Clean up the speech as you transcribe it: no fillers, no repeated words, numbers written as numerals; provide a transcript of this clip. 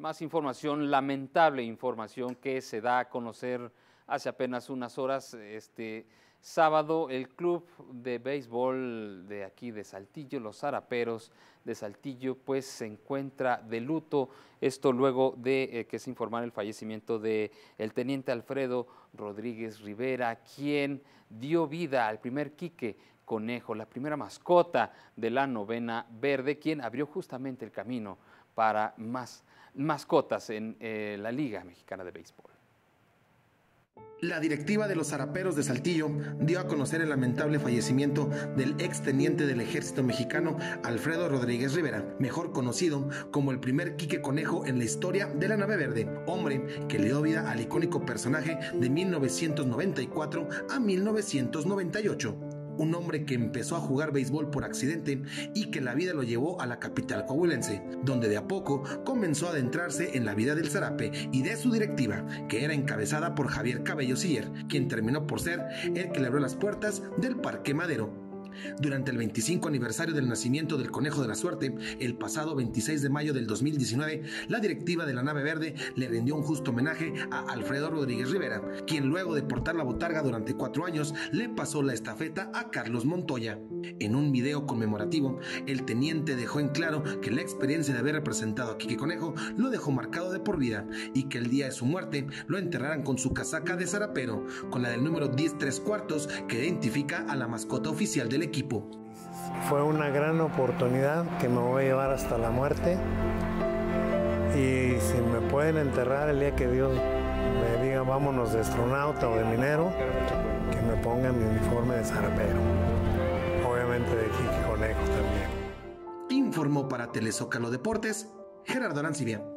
Más información, lamentable información que se da a conocer hace apenas unas horas. Este sábado, el club de béisbol de aquí de Saltillo, los Saraperos de Saltillo, pues se encuentra de luto. Esto luego de que se informara el fallecimiento del teniente Alfredo Rodríguez Rivera, quien dio vida al primer Kike Conejo, la primera mascota de la novena verde, quien abrió justamente el camino para más mascotas en la Liga Mexicana de Béisbol. La directiva de los Saraperos de Saltillo dio a conocer el lamentable fallecimiento del exteniente del Ejército Mexicano Alfredo Rodríguez Rivera, mejor conocido como el primer Kike Conejo en la historia de la nave verde, hombre que le dio vida al icónico personaje de 1994 a 1998. Un hombre que empezó a jugar béisbol por accidente y que la vida lo llevó a la capital coahuilense, donde de a poco comenzó a adentrarse en la vida del Zarape y de su directiva, que era encabezada por Javier Cabello Siller, quien terminó por ser el que le abrió las puertas del Parque Madero. Durante el 25 aniversario del nacimiento del Conejo de la Suerte, el pasado 26 de mayo del 2019, la directiva de la nave verde le rindió un justo homenaje a Alfredo Rodríguez Rivera, quien luego de portar la botarga durante 4 años, le pasó la estafeta a Carlos Montoya. En un video conmemorativo, el teniente dejó en claro que la experiencia de haber representado a Kike Conejo lo dejó marcado de por vida y que el día de su muerte lo enterraran con su casaca de zarapero, con la del número 10 3/4 que identifica a la mascota oficial del equipo. Fue una gran oportunidad que me voy a llevar hasta la muerte, y si me pueden enterrar el día que Dios me diga vámonos de astronauta o de minero, que me pongan mi uniforme de zarapero, obviamente de Kike Conejo también. Informó para Telezócalo Deportes, Gerardo Arancibián.